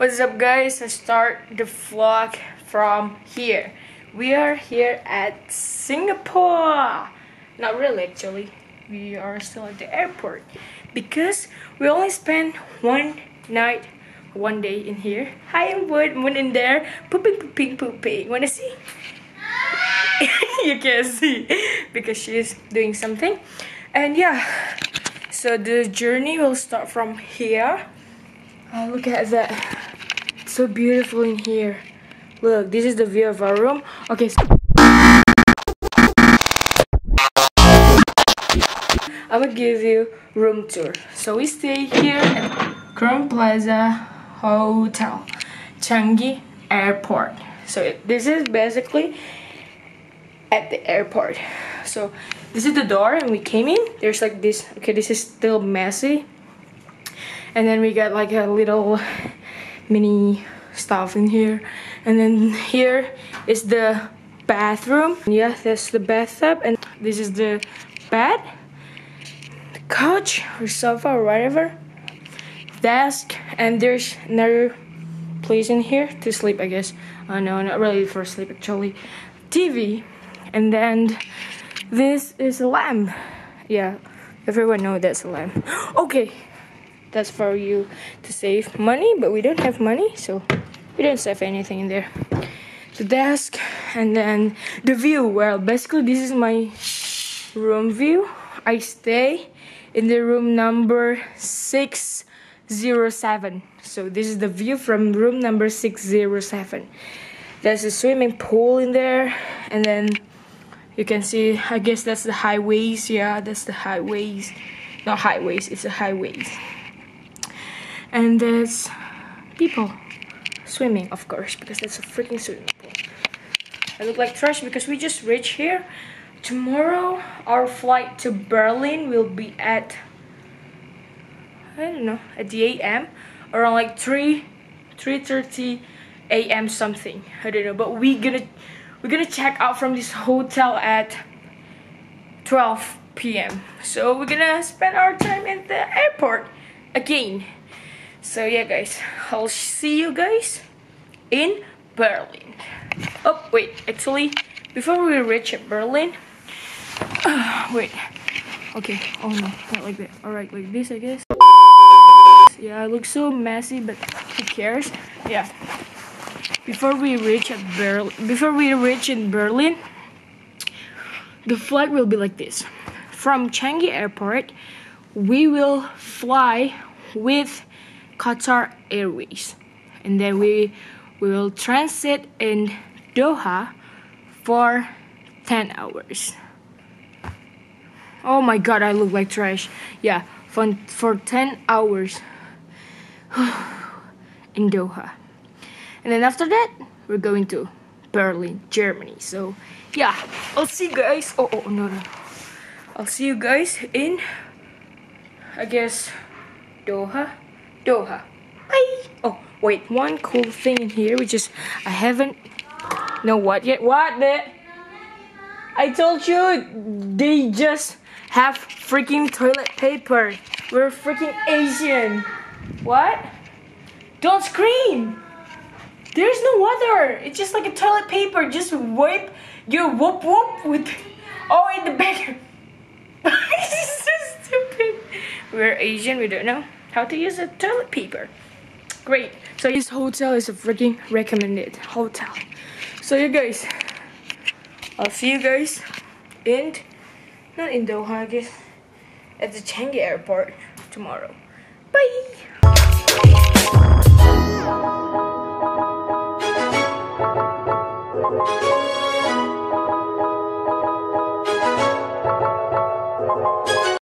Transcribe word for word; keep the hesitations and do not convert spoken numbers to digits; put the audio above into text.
What's up guys, I start the vlog from here. We are here at Singapore. Not really actually, we are still at the airport because we only spent one night, one day in here. Hi, I'm Wood, Moon in there, pooping, pooping, pooping. Wanna see? You can't see because she's doing something. And yeah, so the journey will start from here. Oh, look at that. It's so beautiful in here. Look, this is the view of our room. Okay, so I'm gonna give you room tour. So we stay here at Crown Plaza Hotel Changi Airport. So this is basically at the airport. So this is the door and we came in. There's like this, okay, this is still messy. And then we got like a little mini stuff in here. And then here is the bathroom. Yeah, that's the bathtub. And this is the bed, the couch or sofa or whatever, desk. And there's another place in here to sleep, I guess. Oh no, not really for sleep actually. T V. And then this is a lamp. Yeah, everyone knows that's a lamp. Okay, that's for you to save money, but we don't have money, so we don't save anything in there. The desk, and then the view. Well, basically this is my room view. I stay in the room number six zero seven. So this is the view from room number six zero seven. There's a swimming pool in there, and then you can see, I guess that's the highways. Yeah, that's the highways. Not highways, it's the highways. And there's people swimming, of course, because that's a freaking swimming pool. I look like trash because we just reached here. Tomorrow, our flight to Berlin will be at, I don't know, at the A M around like three, three thirty A M something. I don't know, but we're gonna we're gonna check out from this hotel at twelve P M So we're gonna spend our time at the airport again. So yeah guys, I'll see you guys in Berlin. Oh wait, actually before we reach Berlin, uh, wait, okay, oh no, not like that. Alright, like this I guess. Yeah, I look so messy, but who cares? Yeah, before we reach at Berlin, before we reach in Berlin, the flight will be like this. From Changi Airport, we will fly with Qatar Airways, and then we we will transit in Doha for ten hours. Oh my god, I look like trash. Yeah, for, for ten hours in Doha. And then after that, we're going to Berlin, Germany. So yeah, I'll see you guys. Oh, oh no, no. I'll see you guys in, I guess, Doha. Doha. Bye. Oh, wait. One cool thing in here, which is I haven't know what yet. What the? I told you they just have freaking toilet paper. We're freaking Asian. What? Don't scream. There's no water. It's just like a toilet paper. Just wipe your whoop whoop with. Oh, in the back. This is so stupid. We're Asian. We don't know how to use a toilet paper. Great. So this hotel is a freaking recommended hotel. So you guys, I'll see you guys in, not in Doha I guess, at the Changi Airport tomorrow. Bye!